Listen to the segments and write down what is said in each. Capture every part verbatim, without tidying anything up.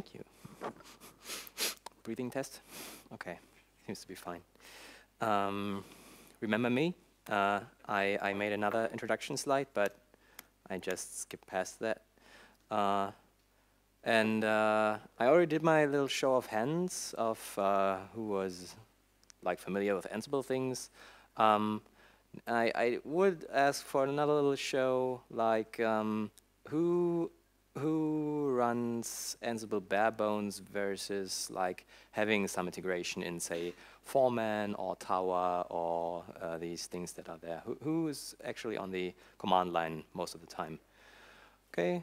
Thank you. Breathing test? Okay, seems to be fine. Um, remember me? Uh, I, I made another introduction slide, but I just skipped past that. Uh, and uh, I already did my little show of hands of uh, who was like familiar with Ansible things. Um, I, I would ask for another little show, like um, who who runs Ansible bare bones versus like having some integration in, say, Foreman or Tower or uh, these things that are there. Who, who is actually on the command line most of the time? Okay,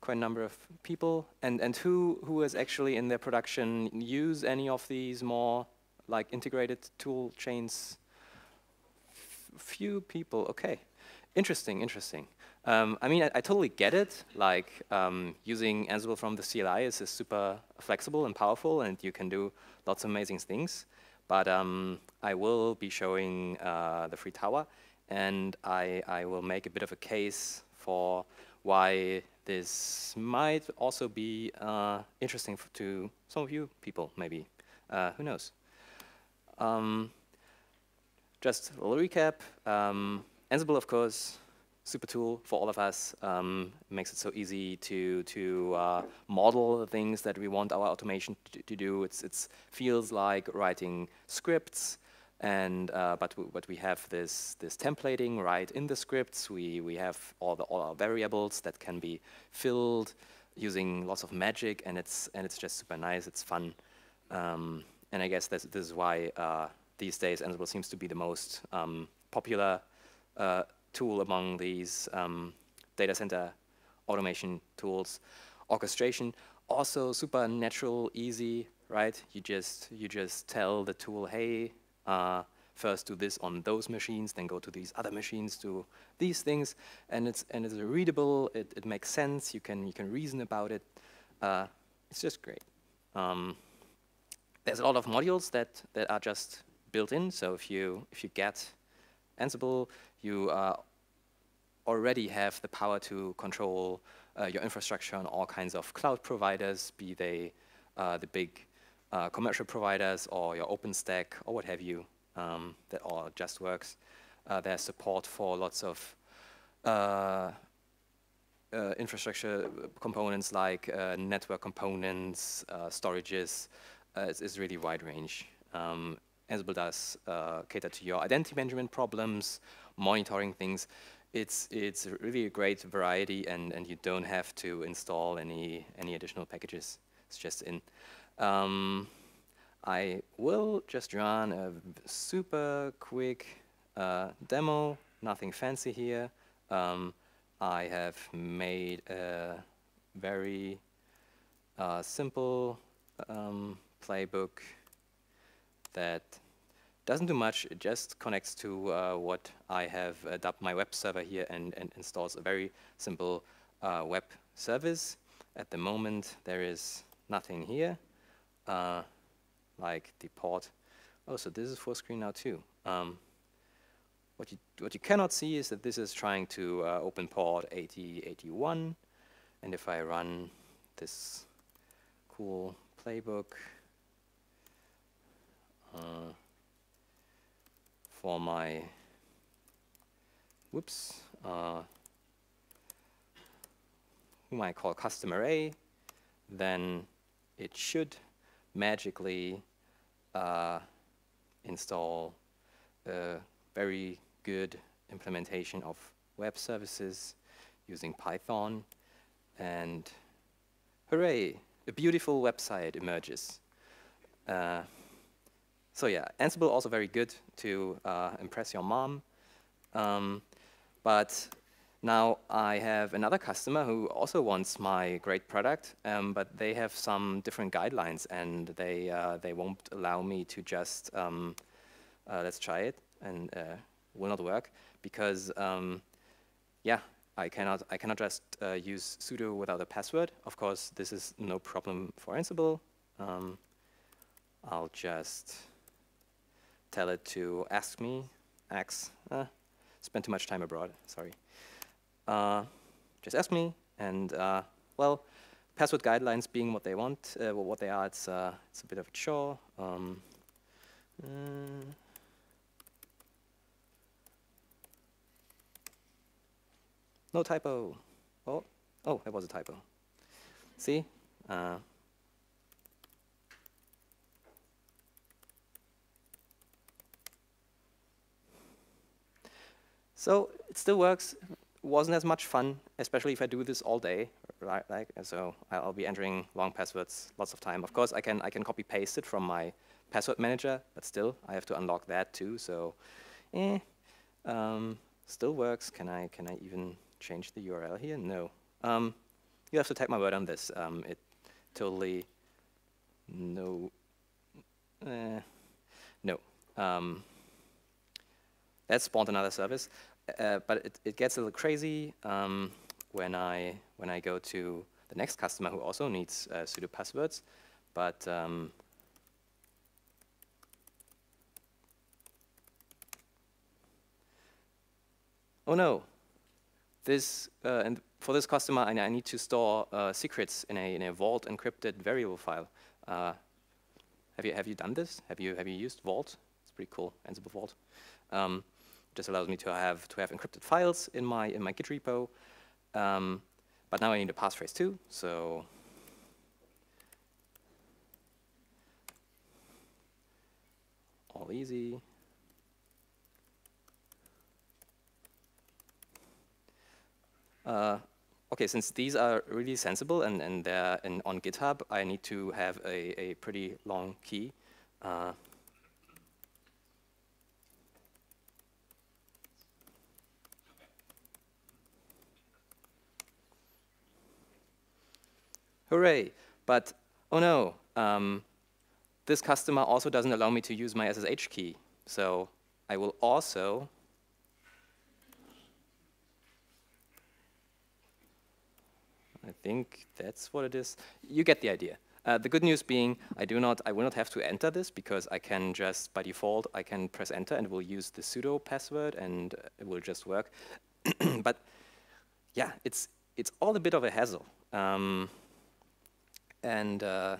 quite a number of people. And and who who is actually in their production use any of these more like integrated tool chains? Few people, okay. Interesting, interesting. Um, I mean, I, I totally get it. Like, um, using Ansible from the C L I is, is super flexible and powerful, and you can do lots of amazing things. But um, I will be showing uh, the Free Tower, and I, I will make a bit of a case for why this might also be uh, interesting f to some of you people, maybe. Uh, who knows? Um, Just a little recap, um, Ansible, of course, super tool for all of us. Um, makes it so easy to, to uh, model the things that we want our automation to, to do. It it's feels like writing scripts, and uh, but, but we have this, this templating right in the scripts. We, we have all, the, all our variables that can be filled using lots of magic, and it's, and it's just super nice, it's fun. Um, and I guess this, this is why uh, these days, Ansible seems to be the most um, popular uh, tool among these um, data center automation tools. Orchestration, also super natural, easy, right? You just you just tell the tool, hey, uh, first do this on those machines, then go to these other machines, do these things, and it's and it's readable. It it makes sense. You can you can reason about it. Uh, it's just great. Um, there's a lot of modules that that are just built in, so if you if you get Ansible, you uh, already have the power to control uh, your infrastructure on all kinds of cloud providers, be they uh, the big uh, commercial providers or your OpenStack or what have you. Um, that all just works. Uh, there's support for lots of uh, uh, infrastructure components like uh, network components, uh, storages. Uh, it's, it's really wide range. Um, Ansible does uh, cater to your identity management problems, monitoring things. It's it's really a great variety, and, and you don't have to install any any additional packages. It's just in. Um, I will just run a super quick uh, demo. Nothing fancy here. Um, I have made a very uh, simple um, playbook that doesn't do much. It just connects to uh, what I have uh, dubbed my web server here, and, and installs a very simple uh, web service. At the moment, there is nothing here, uh, like the port. Oh, so this is full screen now too. Um, what you what you cannot see is that this is trying to uh, open port eighty eighty-one, and if I run this cool playbook Uh, for my, whoops, uh, whom I call customer A, then it should magically uh, install a very good implementation of web services using Python, and hooray, a beautiful website emerges. Uh, So yeah, Ansible also very good to uh, impress your mom. Um, but now I have another customer who also wants my great product, um, but they have some different guidelines, and they uh, they won't allow me to just um, uh, let's try it, and uh, will not work because um, yeah, I cannot I cannot just uh, use sudo without a password. Of course, this is no problem for Ansible. Um, I'll just tell it to ask me, ax, uh, spent too much time abroad, sorry. Uh, just ask me, and uh, well, Password guidelines being what they want, uh, well, what they are, it's, uh, it's a bit of a chore. Um, mm. No typo. Oh, oh, that was a typo. See? Uh, so it still works. Wasn't as much fun, especially if I do this all day, right? Like, so I'll be entering long passwords lots of time. Of course, I can I can copy paste it from my password manager, but still I have to unlock that too. So, eh, um, still works. Can I can I even change the U R L here? No. Um, you have to take my word on this. Um, it totally no. Eh, no. Um, that spawned another service. Uh, but it, it gets a little crazy um, when I when I go to the next customer who also needs uh, pseudo passwords, but um, oh no, this uh, and for this customer I, I need to store uh, secrets in a in a Vault encrypted variable file. Uh, have you have you done this? Have you have you used Vault? It's pretty cool, Ansible Vault. Um, Just allows me to have to have encrypted files in my in my Git repo, um, but now I need a passphrase too. So all easy. Uh, okay, since these are really sensible and and they're in, on GitHub, I need to have a a pretty long key. Uh, Hooray! But oh no, um, this customer also doesn't allow me to use my S S H key, so I will also I think that's what it is. You get the idea. Uh, the good news being, I do not, I will not have to enter this because I can just by default I can press enter and it will use the pseudo password and it will just work. But yeah, it's it's all a bit of a hassle. Um, And, uh,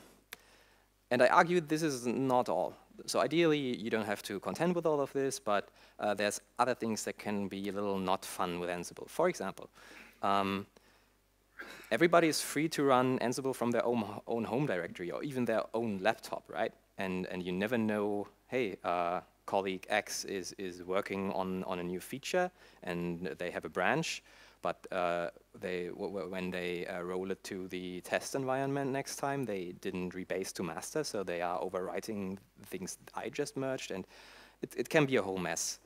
and I argue this is not all. So ideally, you don't have to contend with all of this, but uh, there's other things that can be a little not fun with Ansible. For example, um, everybody is free to run Ansible from their own, own home directory or even their own laptop, right? And, and you never know, hey, uh, colleague X is, is working on, on a new feature and they have a branch. But uh, they, w w when they uh, roll it to the test environment next time, they didn't rebase to master, so they are overwriting things I just merged, and it, it can be a whole mess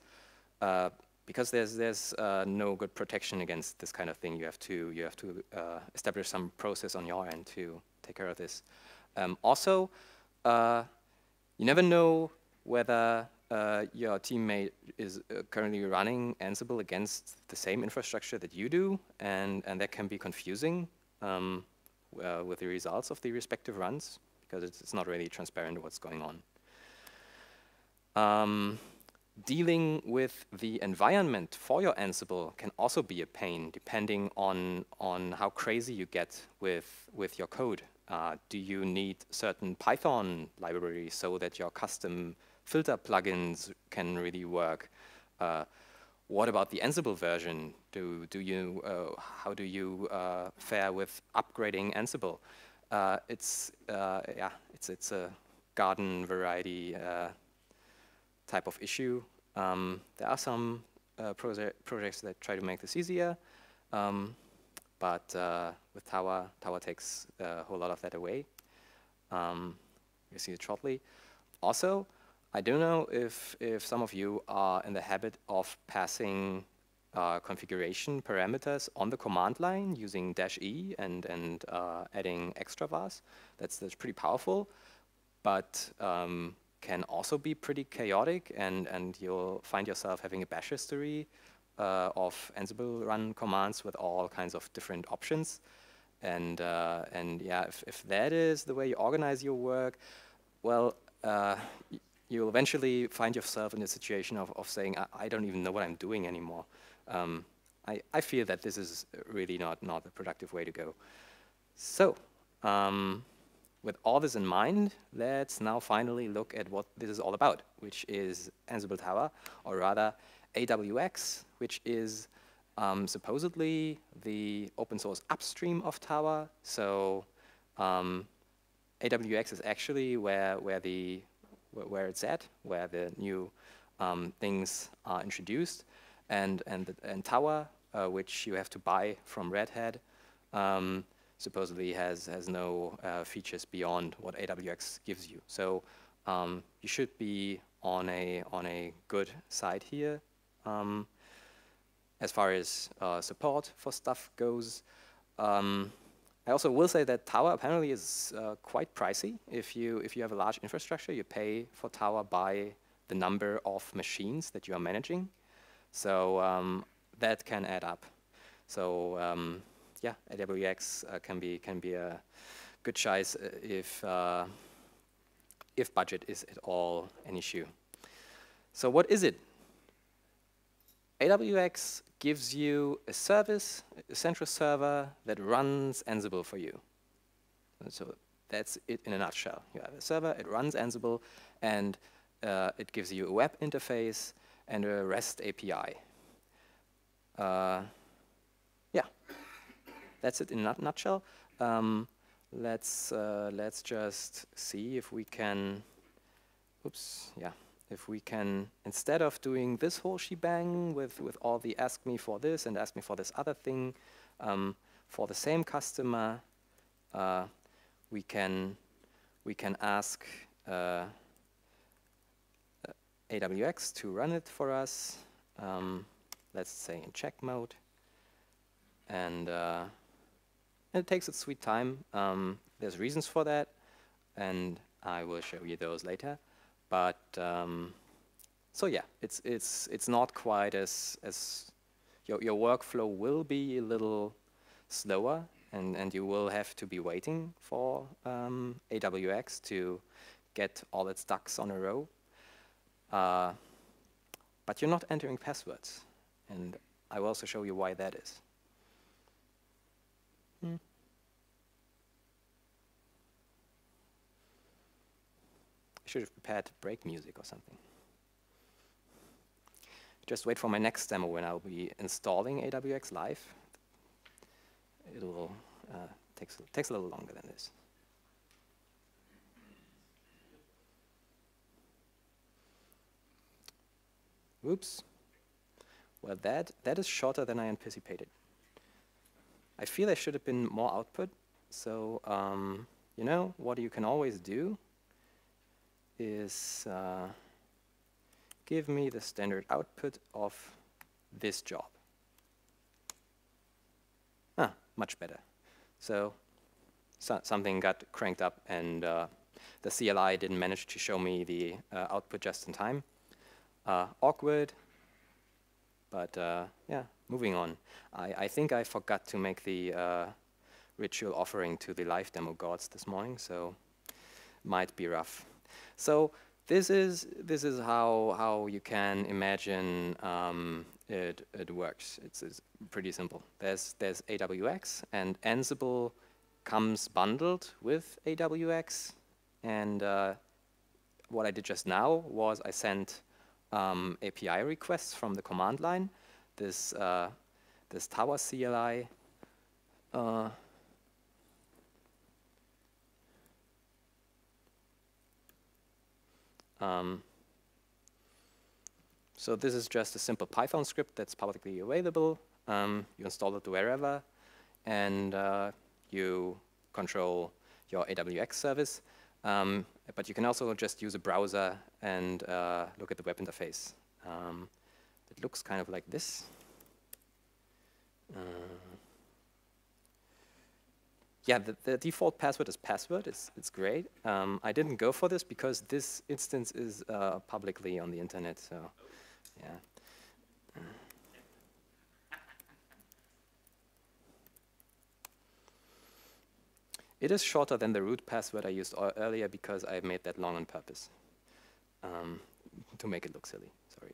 uh, because there's there's uh, no good protection against this kind of thing. You have to you have to uh, establish some process on your end to take care of this. Um, also, uh, you never know whether. Uh, your teammate is uh, currently running Ansible against the same infrastructure that you do, and, and that can be confusing um, uh, with the results of the respective runs, because it's, it's not really transparent what's going on. Um, dealing with the environment for your Ansible can also be a pain, depending on, on how crazy you get with, with your code. Uh, do you need certain Python libraries so that your custom filter plugins can really work? Uh, what about the Ansible version? Do, do you, uh, how do you uh, fare with upgrading Ansible? Uh, it's, uh, yeah, it's, it's a garden variety uh, type of issue. Um, there are some uh, proje projects that try to make this easier, um, but uh, with Tawa, Tawa takes a whole lot of that away. Um, you'll see it shortly. Also, I don't know if, if some of you are in the habit of passing uh, configuration parameters on the command line using dash E and, and uh, adding extra vars. That's, that's pretty powerful, but um, can also be pretty chaotic, and, and you'll find yourself having a bash history uh, of Ansible run commands with all kinds of different options. And, uh, and yeah, if, if that is the way you organize your work, well, uh, you'll eventually find yourself in a situation of, of saying, I, I don't even know what I'm doing anymore. Um, I, I feel that this is really not, not a productive way to go. So Um, with all this in mind, let's now finally look at what this is all about, which is Ansible Tower, or rather A W X, which is um, supposedly the open source upstream of Tower. So um, A W X is actually where where the where it's at, where the new um, things are introduced, and and and Tower, uh, which you have to buy from Red Hat, um, supposedly has has no uh, features beyond what A W X gives you. So um, you should be on a on a good side here, um, as far as uh, support for stuff goes. Um, I also will say that Tower apparently is uh, quite pricey. If you if you have a large infrastructure, you pay for Tower by the number of machines that you are managing. So um, that can add up. So um, yeah, A W X uh, can be can be a good choice if uh, if budget is at all an issue. So what is it? A W X gives you a service, a central server that runs Ansible for you. And so that's it in a nutshell. You have a server, it runs Ansible, and uh, it gives you a web interface and a REST A P I. Uh, yeah, that's it in a nutshell. Um, let's uh, let's just see if we can. Oops, yeah. If we can, instead of doing this whole shebang with, with all the ask me for this and ask me for this other thing, um, for the same customer, uh, we can we can ask uh, A W X to run it for us. Um, let's say in check mode, and uh, it takes its sweet time. Um, there's reasons for that, and I will show you those later. But um, so yeah, it's it's it's not quite as as your your workflow will be a little slower, and and you will have to be waiting for um, A W X to get all its ducks on a row. Uh, but you're not entering passwords, and I will also show you why that is. Hmm. Should have prepared break music or something. Just wait for my next demo when I'll be installing A W X live. It will uh, takes takes a little longer than this. Whoops. Well, that that is shorter than I anticipated. I feel there should have been more output. So um, you know what you can always do is uh, give me the standard output of this job. Ah, much better. So, so something got cranked up, and uh, the C L I didn't manage to show me the uh, output just in time. Uh, awkward, but uh, yeah, moving on. I, I think I forgot to make the uh, ritual offering to the live demo gods this morning, so might be rough. So this is this is how how you can imagine um, it it works. It's, it's pretty simple. There's there's A W X, and Ansible comes bundled with A W X. And uh, what I did just now was I sent um, A P I requests from the command line. This uh, this Tower C L I. Uh, Um, so this is just a simple Python script that's publicly available. Um, you install it wherever, and uh, you control your A W X service. Um, but you can also just use a browser and uh, look at the web interface. Um, it looks kind of like this. Uh, Yeah, the, the default password is password. It's, it's great. Um, I didn't go for this because this instance is uh, publicly on the internet. So, yeah. It is shorter than the root password I used earlier because I made that long on purpose, um, to make it look silly. Sorry.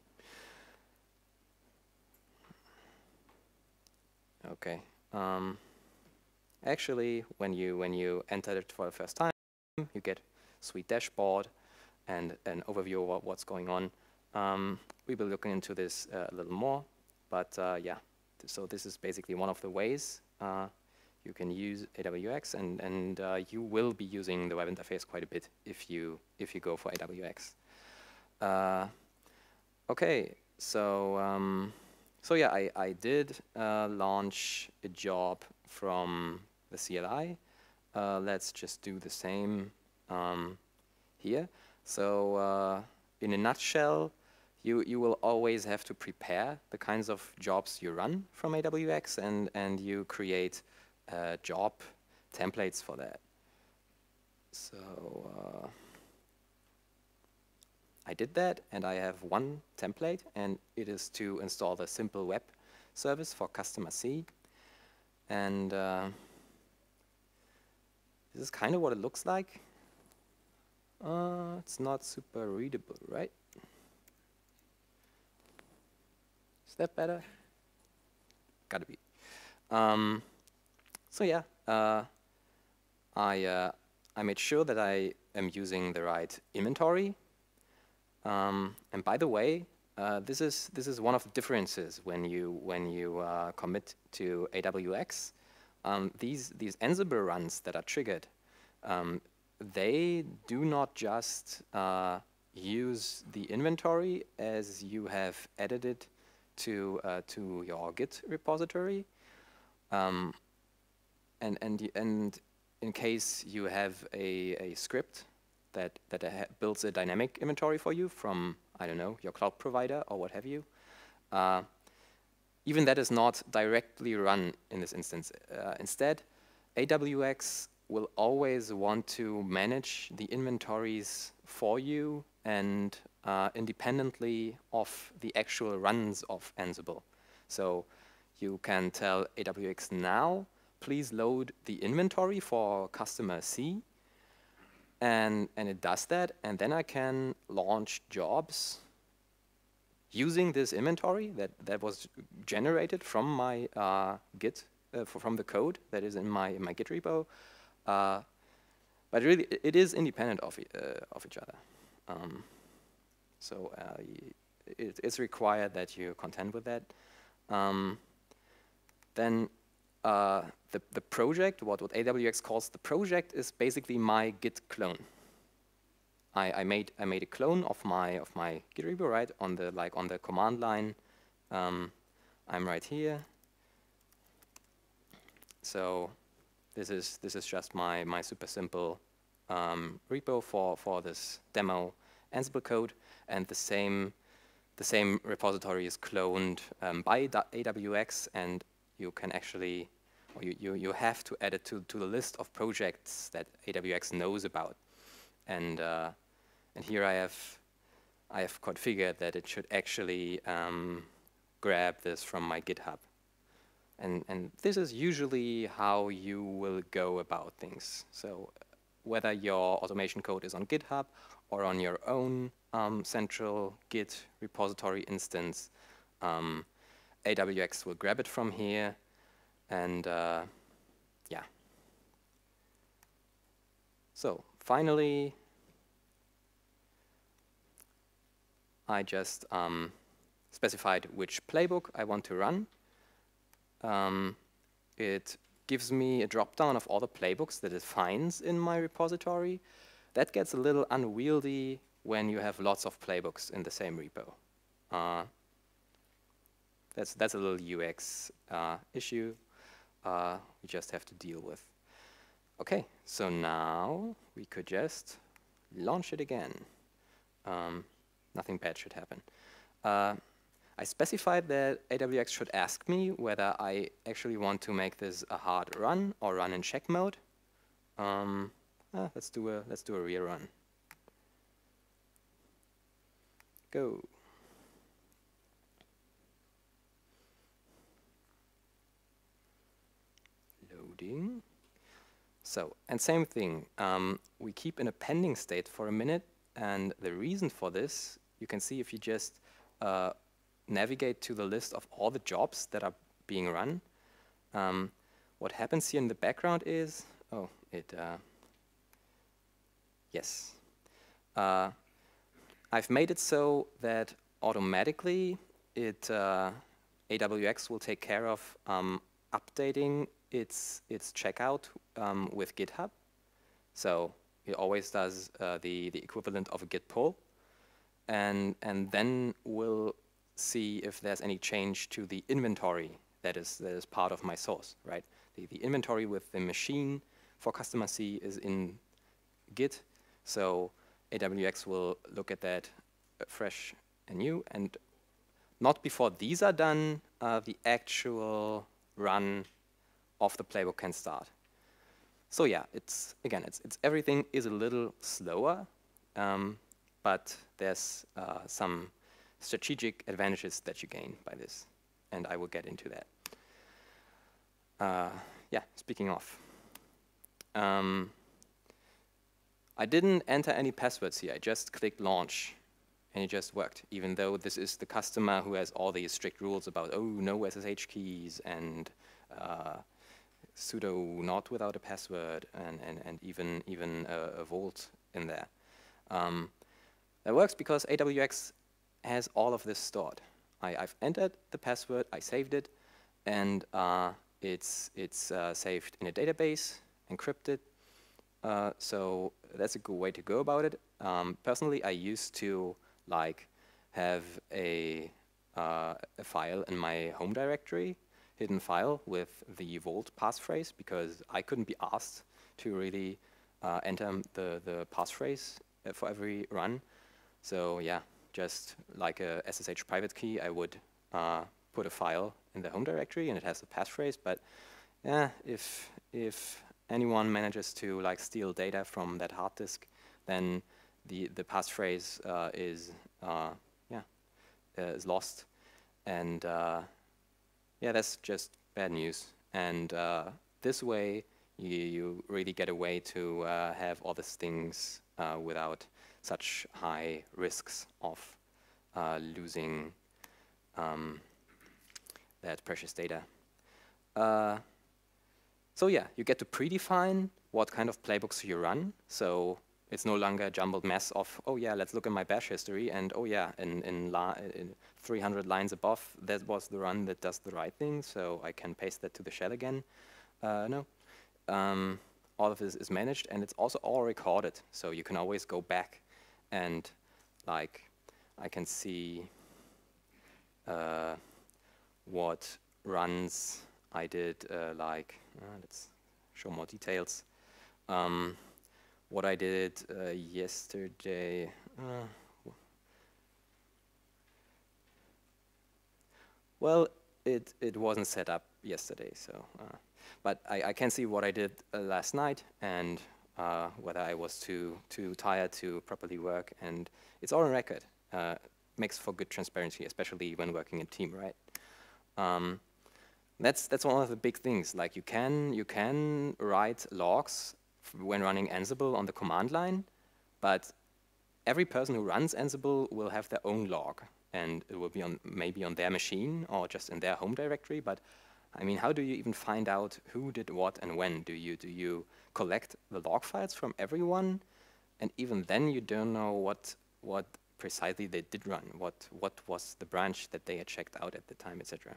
OK. Um, Actually, when you when you enter it for the first time, you get sweet dashboard and an overview of what's going on. Um, we'll be looking into this uh, a little more, but uh, yeah, so this is basically one of the ways uh, you can use A W X, and and uh, you will be using the web interface quite a bit if you if you go for A W X. Uh, okay, so um, so yeah, I I did uh, launch a job from the C L I. Uh, let's just do the same um, here. So uh, in a nutshell, you you will always have to prepare the kinds of jobs you run from A W X, and and you create Uh, job templates for that. So uh, I did that, and I have one template, and it is to install the simple web service for customer C. And uh, this is kind of what it looks like. Uh, it's not super readable, right? Is that better? Gotta be. Um, So yeah, uh, I uh, I made sure that I am using the right inventory. Um, and by the way, uh, this is this is one of the differences when you when you uh, commit to A W X. Um, these these Ansible runs that are triggered, um, they do not just uh, use the inventory as you have added to uh, to your Git repository. Um, And, and, and in case you have a, a script that, that ha builds a dynamic inventory for you from, I don't know, your cloud provider or what have you, uh, even that is not directly run in this instance. Uh, instead, A W X will always want to manage the inventories for you and uh, independently of the actual runs of Ansible. So you can tell A W X now, please load the inventory for customer C, and and it does that, and then I can launch jobs using this inventory that that was generated from my uh, Git uh, from the code that is in my in my Git repo. Uh, but really, it is independent of uh, of each other. Um, so uh, it, it's required that you contend with that. Um, then. Uh, the, the project, what, what A W X calls the project, is basically my Git clone. I, I made I made a clone of my of my Git repo, right, on the like on the command line. Um, I'm right here. So this is this is just my my super simple um, repo for for this demo Ansible code, and the same the same repository is cloned um, by A W X, and you can actually. Or you, you, you have to add it to, to the list of projects that A W X knows about. And uh, and here I have I have configured that it should actually um, grab this from my GitHub. And, and this is usually how you will go about things. So whether your automation code is on GitHub or on your own um, central Git repository instance, um, A W X will grab it from here. And uh, yeah. So finally, I just um, specified which playbook I want to run. Um, it gives me a drop-down of all the playbooks that it finds in my repository. That gets a little unwieldy when you have lots of playbooks in the same repo. Uh, that's that's a little U X uh, issue. Uh, we just have to deal with. Okay, so now we could just launch it again. Um, nothing bad should happen. Uh, I specified that A W X should ask me whether I actually want to make this a hard run or run in check mode. Um, ah, let's do a let's do a real run. Go. So, and same thing, um, we keep in a pending state for a minute, and the reason for this, you can see if you just uh, navigate to the list of all the jobs that are being run. Um, what happens here in the background is, oh, it, uh, yes. Uh, I've made it so that automatically it, uh, A W X will take care of um, updating its, its checkout um, with GitHub. So it always does uh, the, the equivalent of a git pull. And, and then we'll see if there's any change to the inventory that is, that is part of my source, right? The, the inventory with the machine for customer C is in Git, so A W X will look at that fresh and new, and not before these are done, uh, the actual run of the playbook can start. So yeah, it's, again, it's, it's everything is a little slower, um, but there's uh, some strategic advantages that you gain by this, and I will get into that. Uh, yeah, speaking of, um, I didn't enter any passwords here. I just clicked launch, and it just worked, even though this is the customer who has all these strict rules about, oh, no S S H keys, and uh, sudo not without a password, and, and, and even, even uh, a vault in there. Um, That works because A W X has all of this stored. I, I've entered the password, I saved it, and uh, it's, it's uh, saved in a database, encrypted. Uh, so that's a good way to go about it. Um, personally, I used to like have a, uh, a file in my home directory, hidden file with the vault passphrase, because I couldn't be asked to really uh, enter the, the passphrase for every run. So yeah, just like a S S H private key, I would uh, put a file in the home directory, and it has the passphrase. But yeah, if if anyone manages to like steal data from that hard disk, then the the passphrase uh, is uh, yeah uh, is lost, and uh, yeah, that's just bad news. And uh, this way, you you really get a way to uh, have all these things uh, without such high risks of uh, losing um, that precious data. Uh, so yeah, you get to predefine what kind of playbooks you run. So it's no longer a jumbled mess of, oh yeah, let's look at my bash history, and oh yeah, in, in, la in three hundred lines above, that was the run that does the right thing, so I can paste that to the shell again. Uh, no. Um, all of this is managed, and it's also all recorded, so you can always go back. And like, I can see uh, what runs I did, uh, like, uh, let's show more details. Um, what I did uh, yesterday. Uh, well, it, it wasn't set up yesterday, so. Uh, but I, I can see what I did uh, last night, and Uh, whether I was too too tired to properly work, and it's all on record. Uh, makes for good transparency, especially when working in team, right? Um, that's that's one of the big things. Like you can you can write logs when running Ansible on the command line, but every person who runs Ansible will have their own log, and it will be on maybe on their machine or just in their home directory. But I mean, how do you even find out who did what and when? Do you do you collect the log files from everyone, and even then you don't know what what precisely they did run, what what was the branch that they had checked out at the time, et cetera.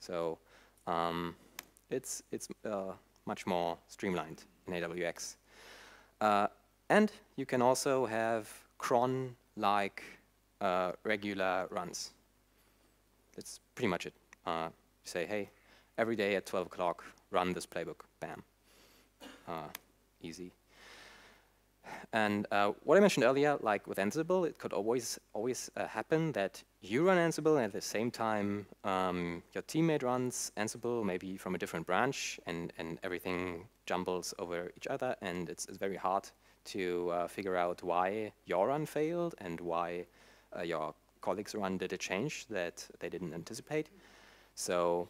So um, it's it's uh, much more streamlined in A W X, uh, and you can also have cron-like uh, regular runs. That's pretty much it. Uh, say hey. Every day at twelve o'clock, run this playbook, bam. Uh, easy. And uh, what I mentioned earlier, like with Ansible, it could always always uh, happen that you run Ansible, and at the same time, um, your teammate runs Ansible, maybe from a different branch, and, and everything jumbles over each other, and it's, it's very hard to uh, figure out why your run failed and why uh, your colleague's run did a change that they didn't anticipate. So.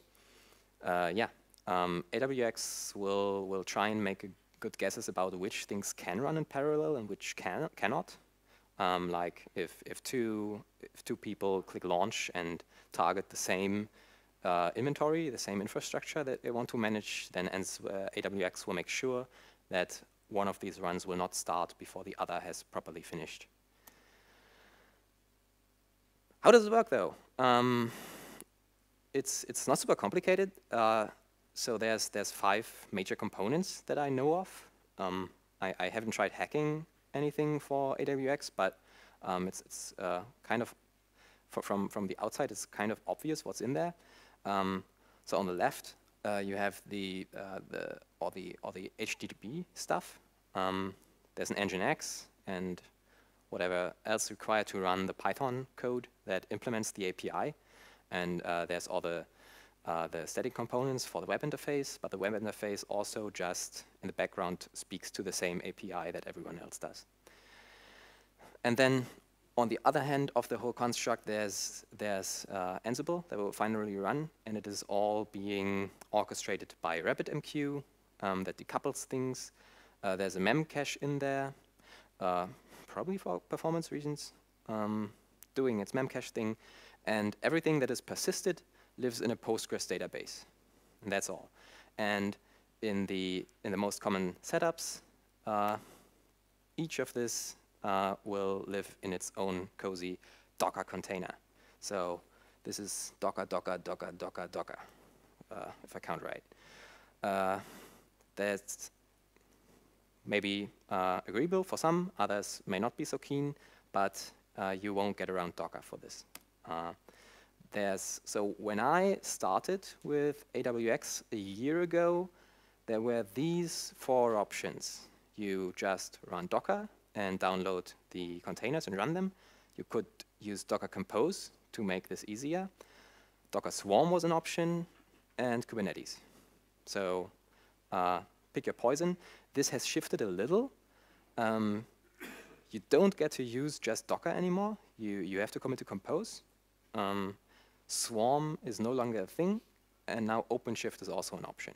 Uh, yeah, um, A W X will will try and make a good guesses about which things can run in parallel and which can cannot. Um, like if if two if two people click launch and target the same uh, inventory, the same infrastructure that they want to manage, then A W X will make sure that one of these runs will not start before the other has properly finished. How does it work, though? Um, it's, it's not super complicated. Uh, so there's, there's five major components that I know of. Um, I, I haven't tried hacking anything for A W X, but um, it's, it's uh, kind of, for, from, from the outside, it's kind of obvious what's in there. Um, so on the left, uh, you have the, uh, the, or the, or the H T T P stuff. Um, there's an Nginx and whatever else required to run the Python code that implements the A P I. And uh, there's all the, uh, the static components for the web interface, but the web interface also just in the background speaks to the same A P I that everyone else does. And then on the other hand of the whole construct, there's, there's uh, Ansible that will finally run, and it is all being orchestrated by RabbitMQ um, that decouples things. Uh, there's a memcache in there. Uh, probably for performance reasons, um, doing its memcache thing, and everything that is persisted lives in a Postgres database, and that's all. And in the, in the most common setups, uh, each of this uh, will live in its own cozy Docker container. So this is Docker, Docker, Docker, Docker, Docker, uh, if I count right. Uh, that's maybe uh, agreeable for some, others may not be so keen, but uh, you won't get around Docker for this. Uh, there's, so when I started with A W X a year ago, there were these four options. You just run Docker and download the containers and run them. You could use Docker Compose to make this easier. Docker Swarm was an option, and Kubernetes. So uh, pick your poison. This has shifted a little. Um, you don't get to use just Docker anymore. You, you have to commit to Compose. Um, Swarm is no longer a thing, and now OpenShift is also an option.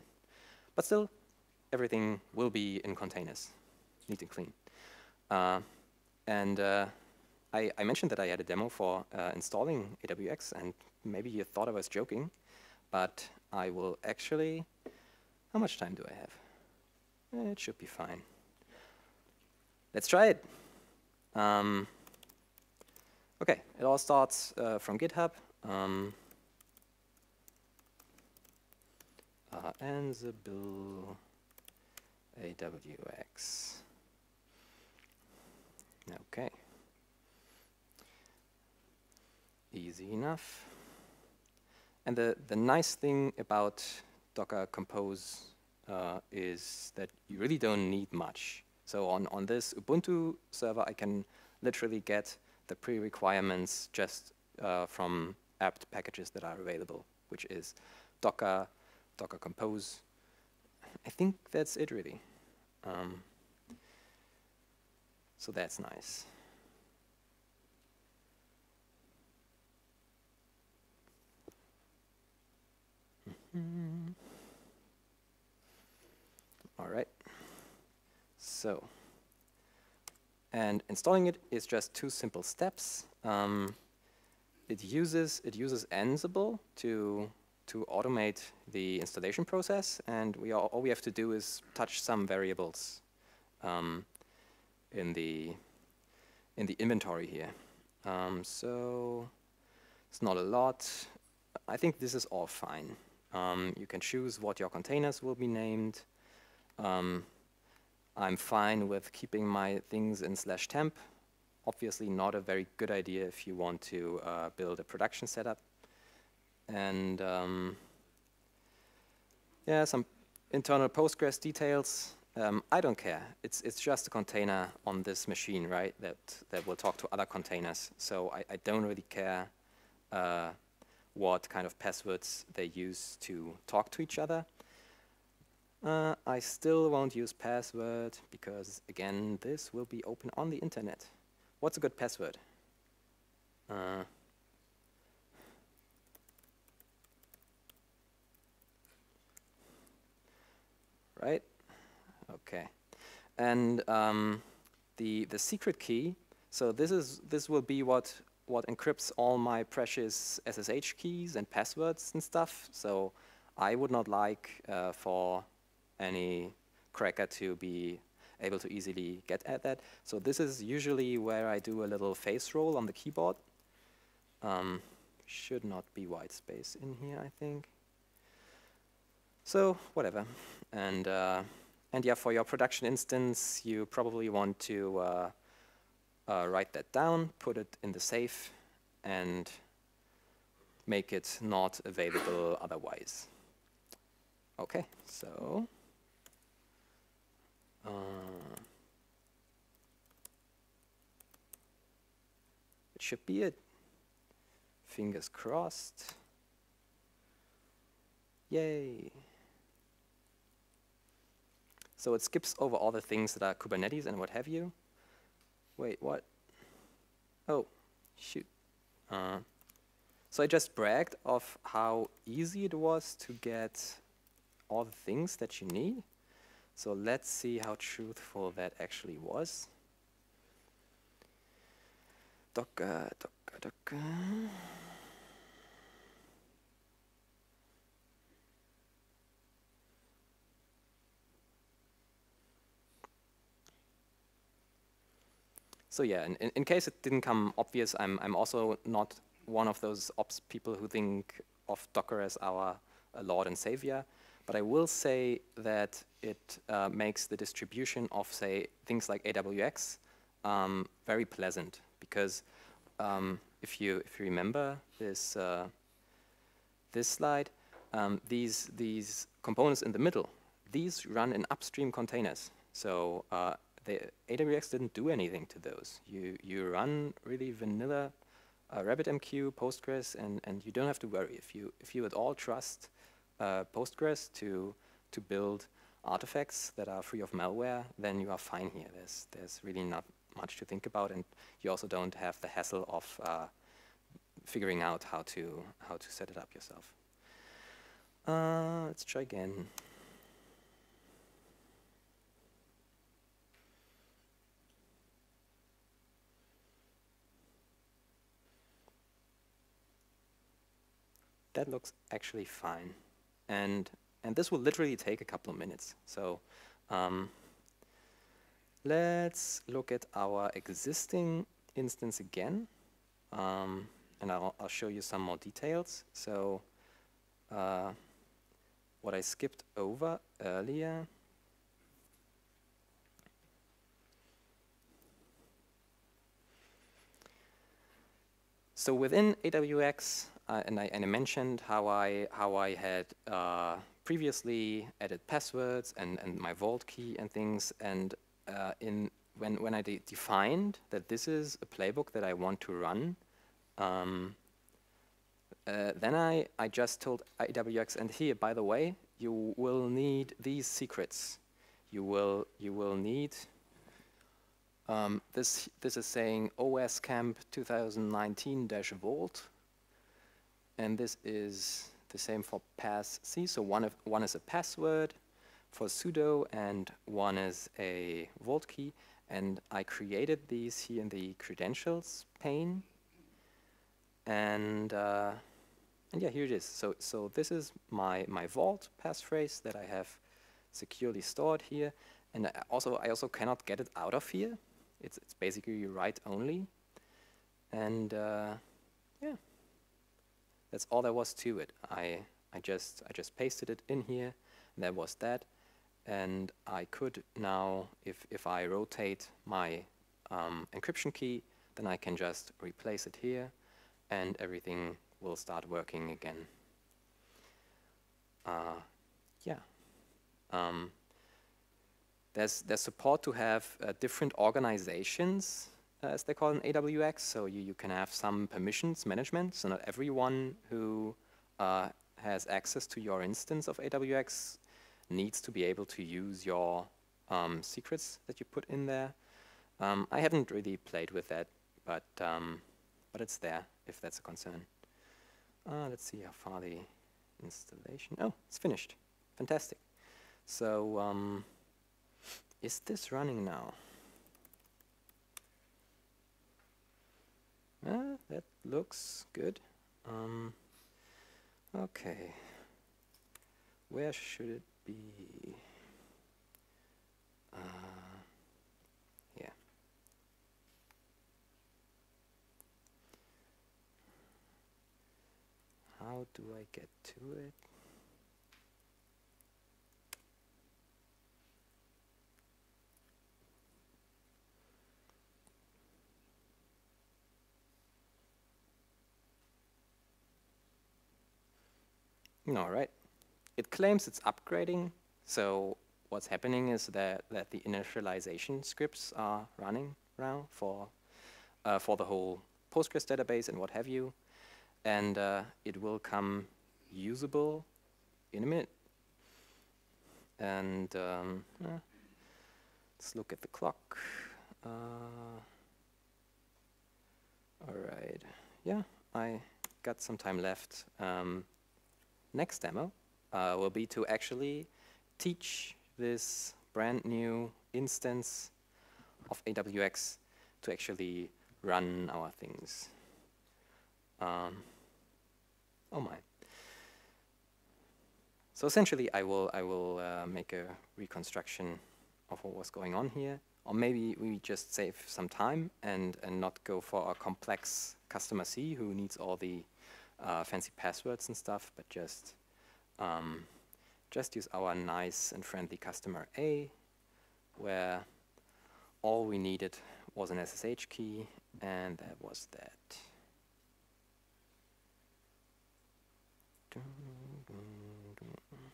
But still, everything will be in containers, neat and clean. Uh, and uh, I, I mentioned that I had a demo for uh, installing A W X, and maybe you thought I was joking, but I will actually, how much time do I have? It should be fine. Let's try it. Um, okay, it all starts uh, from GitHub. Um, uh, Ansible A W X. Okay. Easy enough. And the, the nice thing about Docker Compose Uh, is that you really don't need much. So on, on this Ubuntu server, I can literally get the pre-requirements just uh, from apt packages that are available, which is Docker, Docker Compose. I think that's it, really. Um, so that's nice. Mm-hmm. All right, so, and installing it is just two simple steps. Um, it uses it uses Ansible to to automate the installation process, and we all, all we have to do is touch some variables um, in the in the inventory here. Um, so it's not a lot. I think this is all fine. Um, you can choose what your containers will be named. Um, I'm fine with keeping my things in slash temp. Obviously not a very good idea if you want to uh, build a production setup. And um, yeah, some internal Postgres details. Um, I don't care. It's, it's just a container on this machine, right, that, that will talk to other containers. So I, I don't really care uh, what kind of passwords they use to talk to each other. Uh, I still won't use password because, again, this will be open on the internet. What's a good password? Uh, right? Okay. And um, the the secret key. So this is this will be what what encrypts all my precious S S H keys and passwords and stuff. So I would not like uh, for any cracker to be able to easily get at that. So this is usually where I do a little face roll on the keyboard. Um, should not be white space in here, I think. So whatever. And, uh, and yeah, for your production instance, you probably want to uh, uh, write that down, put it in the safe, and make it not available otherwise. OK, so. Uh, it should be it. Fingers crossed. Yay. So it skips over all the things that are Kubernetes and what have you. Wait, what? Oh, shoot. Uh, so I just bragged of how easy it was to get all the things that you need. So let's see how truthful that actually was. Docker, Docker, Docker. So yeah, in, in case it didn't come obvious, I'm, I'm also not one of those ops people who think of Docker as our uh, Lord and Savior. But I will say that it uh, makes the distribution of, say, things like A W X um, very pleasant, because um, if you if you remember this uh, this slide, um, these these components in the middle, these run in upstream containers. So uh, the A W X didn't do anything to those. You you run really vanilla uh, RabbitMQ, Postgres, and and you don't have to worry if you if you at all trust Postgres to to build artifacts that are free of malware, then you are fine here. There's there's really not much to think about, and you also don't have the hassle of uh, figuring out how to how to set it up yourself. Uh, let's try again. That looks actually fine. And, and this will literally take a couple of minutes. So um, let's look at our existing instance again. Um, and I'll, I'll show you some more details. So uh, what I skipped over earlier. So within A W X, Uh, and, I, and I mentioned how I, how I had uh, previously added passwords and, and my vault key and things. And uh, in when, when I de defined that this is a playbook that I want to run, um, uh, then I, I just told A W X, and here, by the way, you will need these secrets. You will, you will need, um, this, this is saying OSCamp twenty nineteen dash vault. And this is the same for passc. So one of one is a password for sudo, and one is a vault key. And I created these here in the credentials pane. And uh, and yeah, here it is. So so this is my my vault passphrase that I have securely stored here. And I also I also cannot get it out of here. It's it's basically write only. And uh, yeah. That's all there was to it. I I just I just pasted it in here. And that was that, and I could now, if if I rotate my um, encryption key, then I can just replace it here, and everything will start working again. Uh, yeah. Um, there's there's support to have uh, different organizations, as they call it in A W X, so you, you can have some permissions management, so not everyone who uh, has access to your instance of A W X needs to be able to use your um, secrets that you put in there. Um, I haven't really played with that, but, um, but it's there, if that's a concern. Uh, let's see how far the installation, oh, it's finished, fantastic. So, um, is this running now? Uh, that looks good. Um, okay, where should it be? Uh, yeah. How do I get to it? No, right? It claims it's upgrading, so what's happening is that, that the initialization scripts are running now for, uh, for the whole Postgres database and what have you, and uh, it will come usable in a minute. And um, uh, let's look at the clock. Uh, all right, yeah, I got some time left. Um, Next demo uh, will be to actually teach this brand new instance of A W X to actually run our things. Um, oh my! So essentially, I will I will uh, make a reconstruction of what was going on here, or maybe we just save some time and and not go for a complex customer C who needs all the Uh, fancy passwords and stuff, but just um, just use our nice and friendly customer A, where all we needed was an S S H key, and that was that. Dun, dun, dun.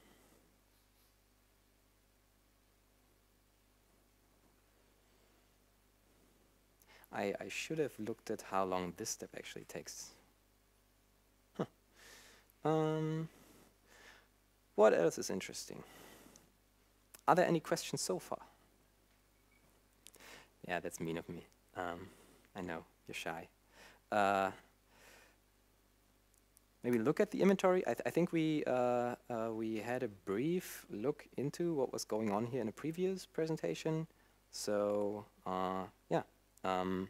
I I should have looked at how long this step actually takes. Um, what else is interesting? Are there any questions so far? Yeah, that's mean of me. Um, I know, you're shy. Uh, maybe look at the inventory. I, th I think we, uh, uh, we had a brief look into what was going on here in a previous presentation. So, uh, yeah. Um,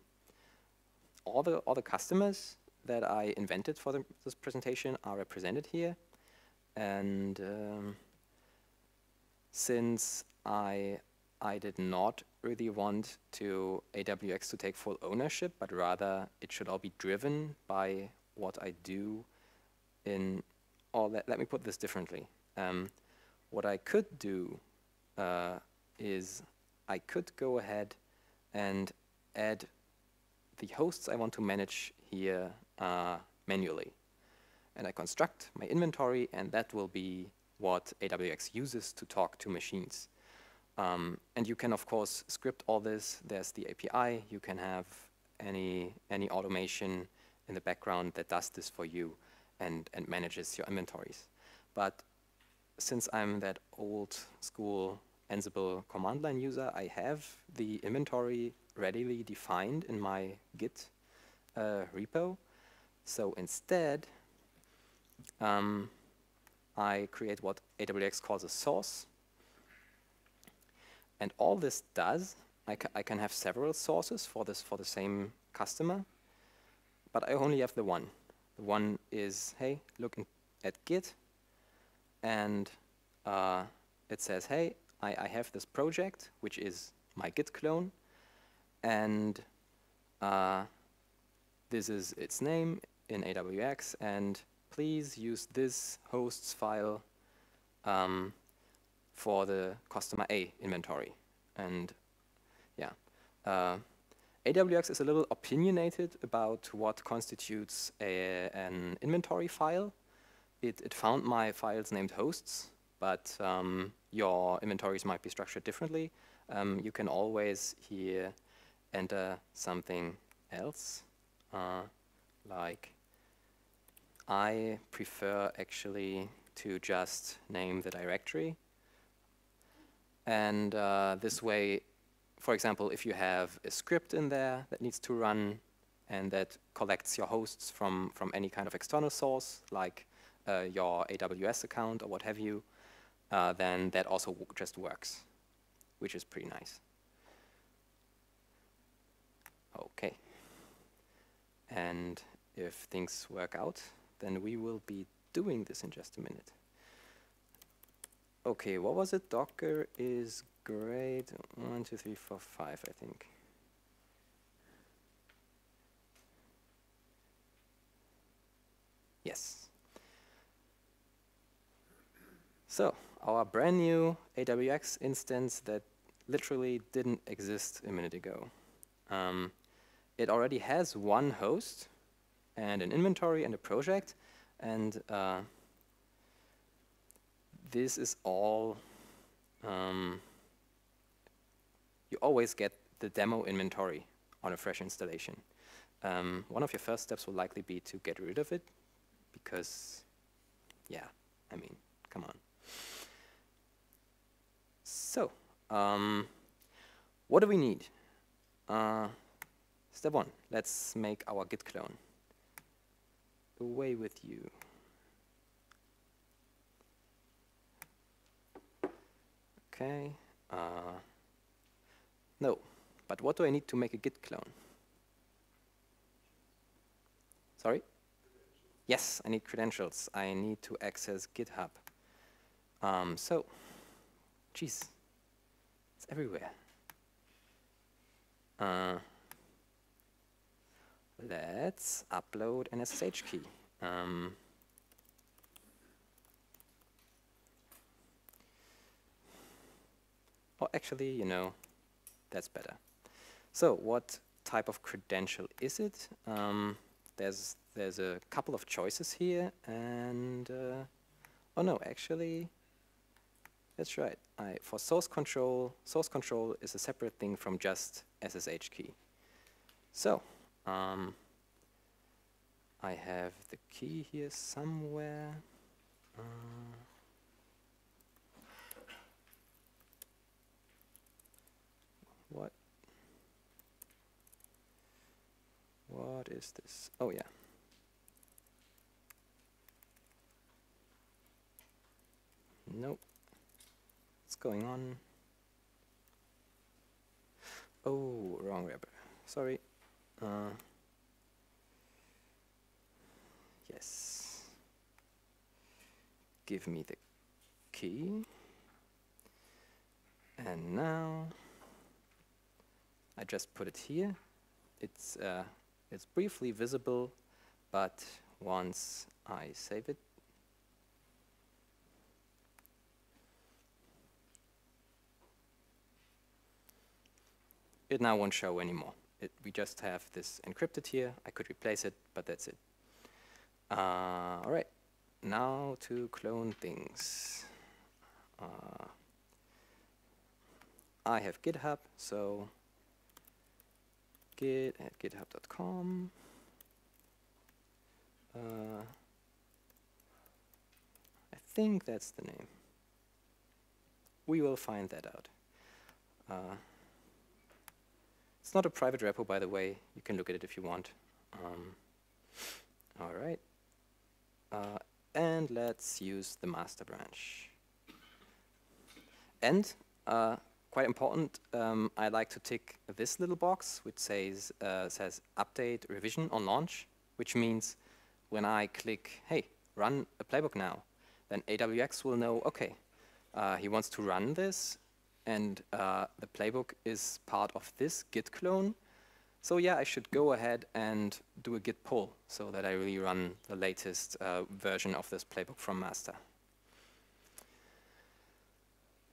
all the, all the customers that I invented for the, this presentation are represented here. And um, since I, I did not really want to A W X to take full ownership, but rather it should all be driven by what I do in, or let, let me put this differently. Um, what I could do uh, is I could go ahead and add the hosts I want to manage here Uh, manually. And I construct my inventory, and that will be what A W X uses to talk to machines. Um, and you can, of course, script all this. There's the A P I. You can have any any automation in the background that does this for you and, and manages your inventories. But since I'm that old school Ansible command line user, I have the inventory readily defined in my Git uh, repo. So instead, um, I create what A W X calls a source. And all this does, I, ca I can have several sources for this for the same customer, but I only have the one. The one is, hey, look in, at Git, and uh, it says, hey, I, I have this project, which is my Git clone, and uh, this is its name in A W X, and please use this hosts file um, for the customer A inventory. And yeah, uh, A W X is a little opinionated about what constitutes a, an inventory file. It, it found my files named hosts, but um, your inventories might be structured differently. Um, you can always here enter something else. Uh, like I prefer actually to just name the directory, and uh, this way, for example, if you have a script in there that needs to run and that collects your hosts from from any kind of external source like uh, your A W S account or what have you, uh, then that also w just works, which is pretty nice. Okay. And if things work out, then we will be doing this in just a minute. Okay, what was it? Docker is great. One, two, three, four, five, I think. Yes. So, our brand new A W X instance that literally didn't exist a minute ago. Um, it already has one host and an inventory and a project, and uh, this is all, um, you always get the demo inventory on a fresh installation. Um, one of your first steps will likely be to get rid of it, because, yeah, I mean, come on. So, um, what do we need? Uh, step one, let's make our Git clone. Away with you. Okay. Uh, no, but what do I need to make a Git clone? Sorry? Yes, I need credentials. I need to access GitHub. Um, so, geez, it's everywhere. Uh, Let's upload an S S H key. Um, or actually, you know, that's better. So, what type of credential is it? Um, there's there's a couple of choices here, and uh, oh no, actually, that's right. I for source control, source control is a separate thing from just S S H key. So. Um, I have the key here somewhere. Uh, what? What is this? Oh yeah. Nope. What's going on? Oh, wrong wrapper. Sorry. Uh, yes. Give me the key. And now I just put it here. It's uh, it's briefly visible, but once I save it, it now won't show anymore. It, we just have this encrypted here. I could replace it, but that's it. Uh, all right, now to clone things. Uh, I have GitHub, so git at github dot com. Uh, I think that's the name. We will find that out. Uh, It's not a private repo, by the way. You can look at it if you want. Um, all right. Uh, and let's use the master branch. And, uh, quite important, um, I like to tick this little box, which says, uh, says update, revision, on launch, which means when I click, hey, run a playbook now, then A W X will know, OK, uh, he wants to run this. And uh, the playbook is part of this Git clone. So yeah, I should go ahead and do a Git pull so that I really run the latest uh, version of this playbook from master.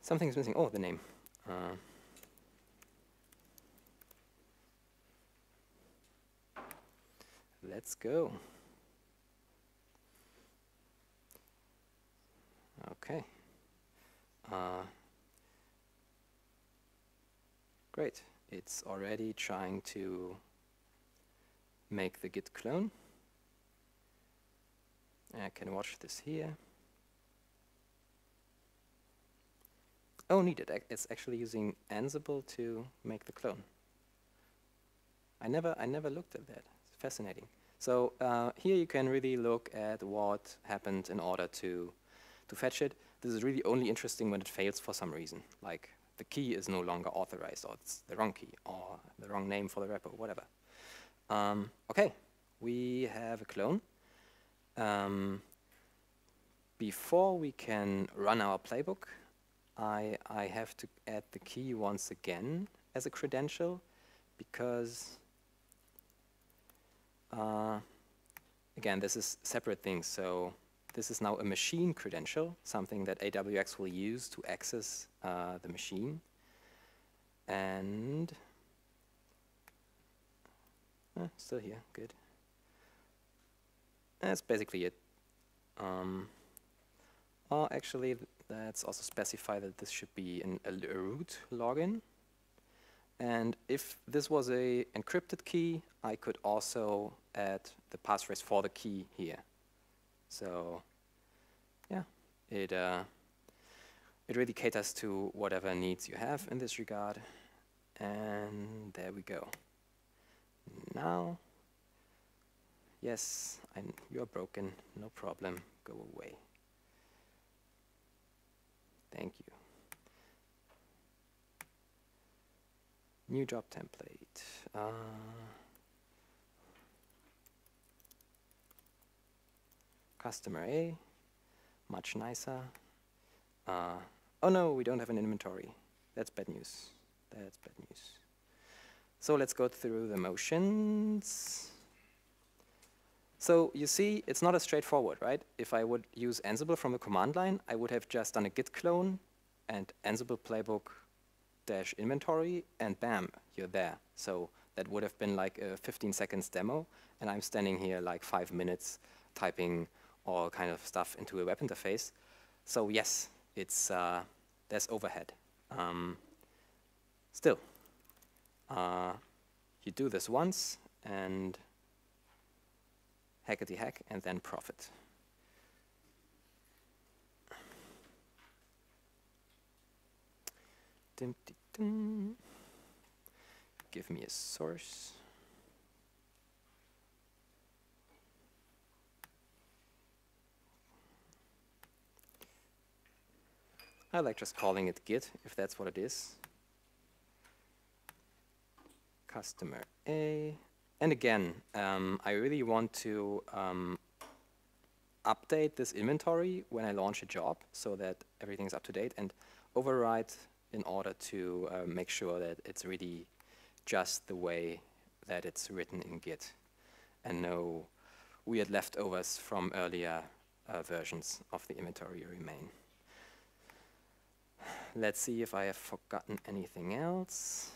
Something's missing. Oh, the name. Uh, let's go. OK. Uh, Great, it's already trying to make the Git clone. I can watch this here. Oh, needed. It's actually using Ansible to make the clone. I never, I never looked at that. It's fascinating. So uh, here you can really look at what happened in order to to fetch it. This is really only interesting when it fails for some reason, like. The key is no longer authorized, or it's the wrong key, or the wrong name for the repo, whatever. Um, OK, we have a clone. Um, before we can run our playbook, I, I have to add the key once again as a credential, because uh, again, this is separate things. So this is now a machine credential, something that A W X will use to access uh, the machine. And uh, still here, good. That's basically it. Um, or actually, th let's also specify that this should be an, a, a root login. And if this was a encrypted key, I could also add the passphrase for the key here. So yeah, it, uh, it really caters to whatever needs you have in this regard. And there we go. Now, yes, I'm, you're broken, no problem, go away. Thank you. New job template. Uh, customer A, much nicer. Uh, oh no, we don't have an inventory. That's bad news. That's bad news. So let's go through the motions. So you see, it's not as straightforward, right? If I would use Ansible from the command line, I would have just done a git clone and Ansible playbook dash inventory, and bam, you're there. So that would have been like a fifteen seconds demo, and I'm standing here like five minutes typing all kind of stuff into a web interface. So yes, it's uh, there's overhead. Um, still, uh, you do this once, and hackety hack, and then profit. Dim, dim, dim. Give me a source. I like just calling it git, if that's what it is. Customer A. And again, um, I really want to um, update this inventory when I launch a job so that everything's up to date, and override in order to uh, make sure that it's really just the way that it's written in Git and no weird leftovers from earlier uh, versions of the inventory remain. Let's see if I have forgotten anything else.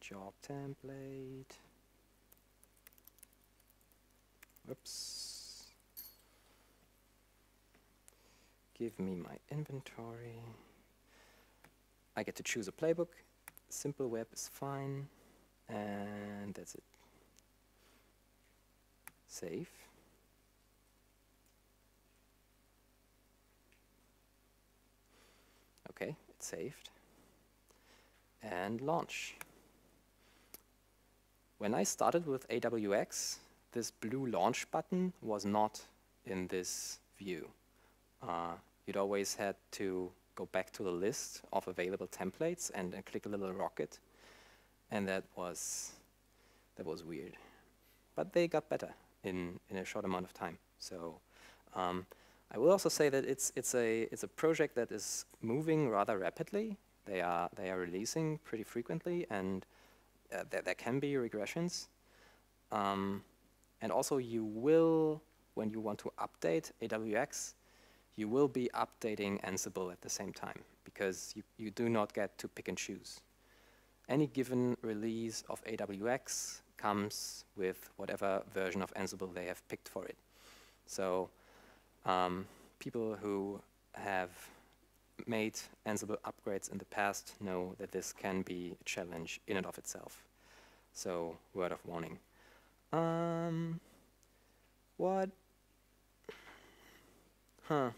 Job template. Oops. Give me my inventory. I get to choose a playbook. Simple web is fine. And that's it. Save. Okay, it's saved. And launch. When I started with A W X, this blue launch button was not in this view. Uh, you'd always had to go back to the list of available templates and, and click a little rocket, and that was that was weird. But they got better in in a short amount of time. So um, I will also say that it's it's a it's a project that is moving rather rapidly. They are they are releasing pretty frequently, and uh, there there can be regressions. Um, And also you will, when you want to update A W X, you will be updating Ansible at the same time, because you, you do not get to pick and choose. Any given release of A W X comes with whatever version of Ansible they have picked for it. So um, people who have made Ansible upgrades in the past know that this can be a challenge in and of itself. So word of warning. Um, what? Huh.